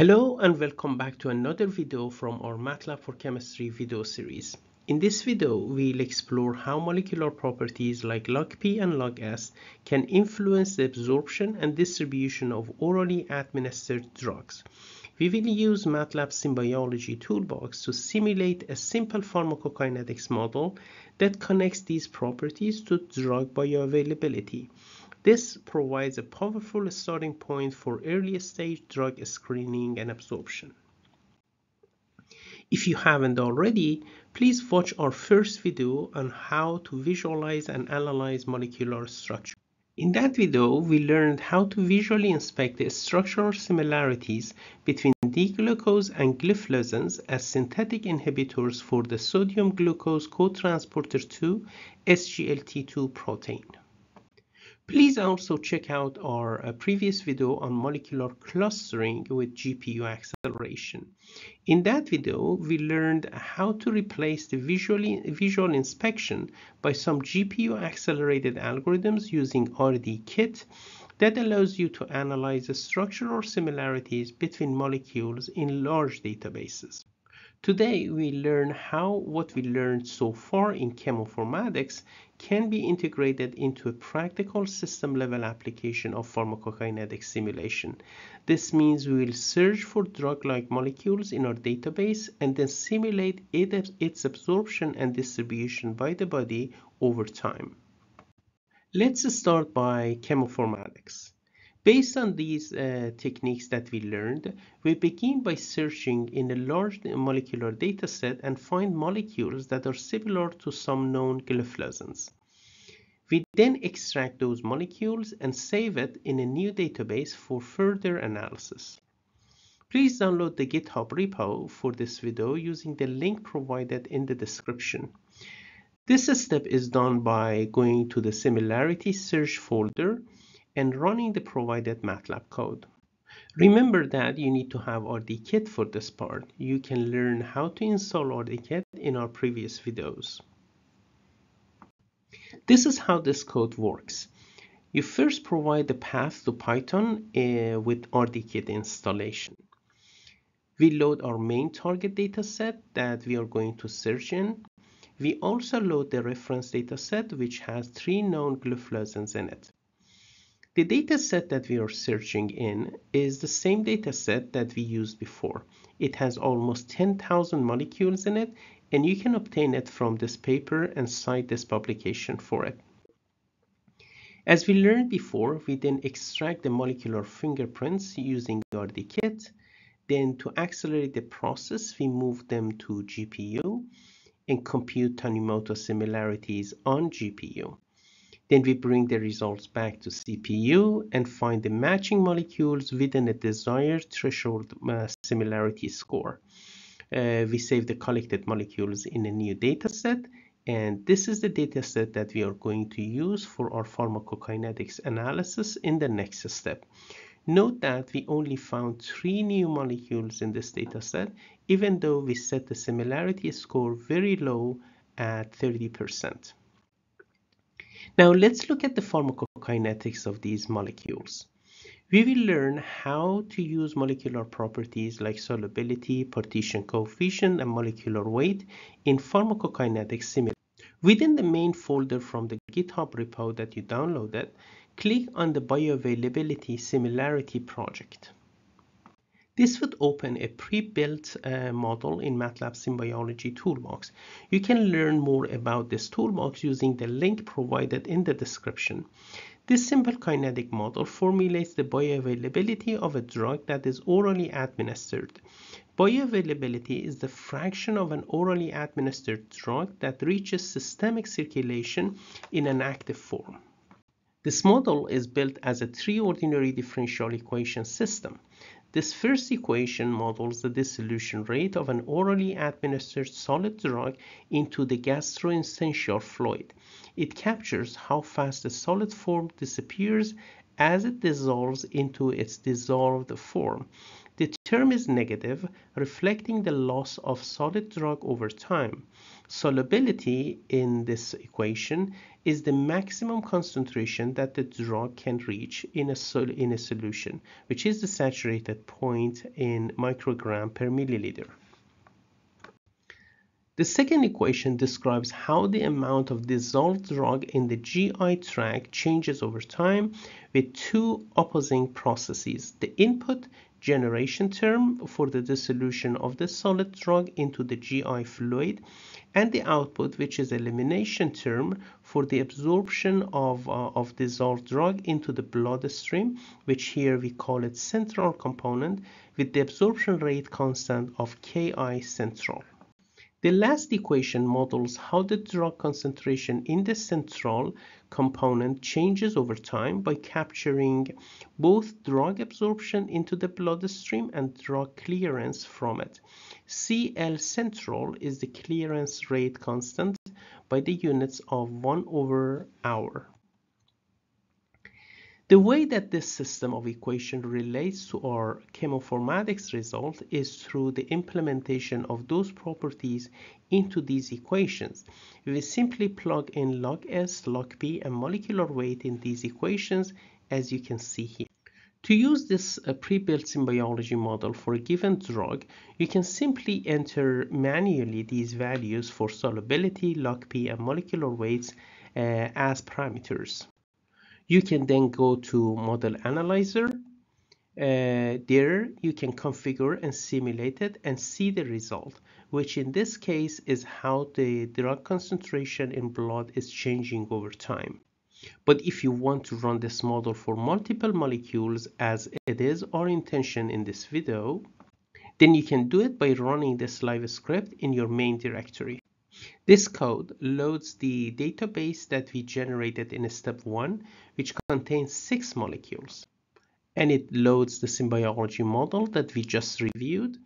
Hello and welcome back to another video from our MATLAB for Chemistry video series. In this video, we'll explore how molecular properties like LogP and LogS can influence the absorption and distribution of orally administered drugs. We will use MATLAB's SimBiology toolbox to simulate a simple pharmacokinetics model that connects these properties to drug bioavailability. This provides a powerful starting point for early stage drug screening and absorption. If you haven't already, please watch our first video on how to visualize and analyze molecular structure. In that video, we learned how to visually inspect the structural similarities between D-glucose and gliflozins as synthetic inhibitors for the sodium glucose cotransporter 2 SGLT2 protein. Please also check out our previous video on molecular clustering with GPU acceleration. In that video, we learned how to replace the visual inspection by some GPU accelerated algorithms using RDKit that allows you to analyze the structural similarities between molecules in large databases. Today, we learn how what we learned so far in chemoinformatics can be integrated into a practical system-level application of pharmacokinetic simulation. This means we will search for drug-like molecules in our database and then simulate its absorption and distribution by the body over time. Let's start by chemoinformatics. Based on these techniques that we learned, we begin by searching in a large molecular dataset and find molecules that are similar to some known gliflozins. We then extract those molecules and save it in a new database for further analysis. Please download the GitHub repo for this video using the link provided in the description. This step is done by going to the similarity search folder and running the provided MATLAB code. Remember that you need to have RDKit for this part. You can learn how to install RDKit in our previous videos. This is how this code works. You first provide the path to Python with RDKit installation. We load our main target dataset that we are going to search in. We also load the reference dataset, which has 3 known gliflozins in it. The dataset that we are searching in is the same dataset that we used before. It has almost 10,000 molecules in it, and you can obtain it from this paper and cite this publication for it. As we learned before, we then extract the molecular fingerprints using RDKit. Then to accelerate the process, we move them to GPU and compute Tanimoto similarities on GPU. Then we bring the results back to CPU and find the matching molecules within a desired threshold similarity score. We save the collected molecules in a new dataset, and this is the dataset that we are going to use for our pharmacokinetics analysis in the next step. Note that we only found 3 new molecules in this dataset, even though we set the similarity score very low at 30%. Now let's look at the pharmacokinetics of these molecules. We will learn how to use molecular properties like solubility, partition coefficient, and molecular weight in pharmacokinetic simulation. Within the main folder from the GitHub repo that you downloaded, click on the Bioavailability Similarity project. This would open a pre-built model in MATLAB SimBiology Toolbox. You can learn more about this toolbox using the link provided in the description. This simple kinetic model formulates the bioavailability of a drug that is orally administered. Bioavailability is the fraction of an orally administered drug that reaches systemic circulation in an active form. This model is built as a 3 ordinary differential equation system. This first equation models the dissolution rate of an orally administered solid drug into the gastrointestinal fluid. It captures how fast the solid form disappears as it dissolves into its dissolved form. The term is negative, reflecting the loss of solid drug over time. Solubility in this equation is the maximum concentration that the drug can reach in a solution, which is the saturated point in microgram per milliliter. The second equation describes how the amount of dissolved drug in the GI tract changes over time with two opposing processes: the input generation term for the dissolution of the solid drug into the GI fluid, and the output, which is elimination term for the absorption of dissolved drug into the bloodstream, which here we call it central component, with the absorption rate constant of Ki central. The last equation models how the drug concentration in the central component changes over time by capturing both drug absorption into the bloodstream and drug clearance from it. Cl central is the clearance rate constant by the units of 1/hour. The way that this system of equations relates to our chemoformatics result is through the implementation of those properties into these equations. We simply plug in LogS, LogP, and molecular weight in these equations, as you can see here. To use this pre-built SimBiology model for a given drug, you can simply enter manually these values for solubility, LogP, and molecular weights as parameters. You can then go to Model Analyzer. There you can configure and simulate it and see the result, which in this case is how the drug concentration in blood is changing over time. But if you want to run this model for multiple molecules, as it is our intention in this video, then you can do it by running this live script in your main directory. This code loads the database that we generated in step 1, which contains 6 molecules. And it loads the SimBiology model that we just reviewed.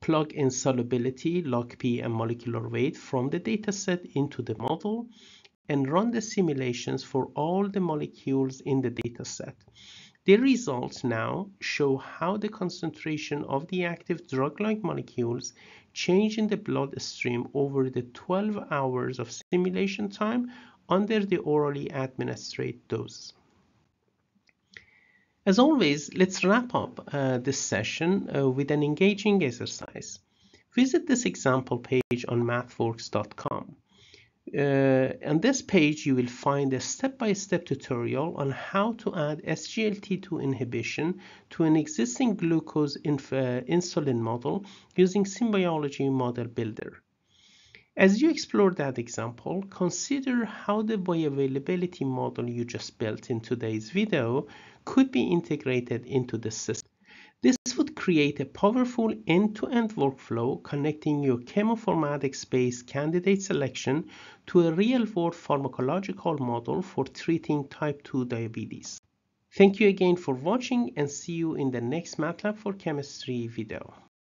Plug in solubility, LogP, and molecular weight from the dataset into the model, and run the simulations for all the molecules in the dataset. The results now show how the concentration of the active drug-like molecules change in the bloodstream over the 12 hours of simulation time under the orally administered dose. As always, let's wrap up this session with an engaging exercise. Visit this example page on mathworks.com. On this page, you will find a step-by-step tutorial on how to add SGLT2 inhibition to an existing glucose insulin model using SimBiology Model Builder. As you explore that example, consider how the bioavailability model you just built in today's video could be integrated into the system. This would create a powerful end-to-end workflow connecting your chemoformatics-based candidate selection to a real-world pharmacological model for treating type 2 diabetes. Thank you again for watching, and see you in the next MATLAB for Chemistry video.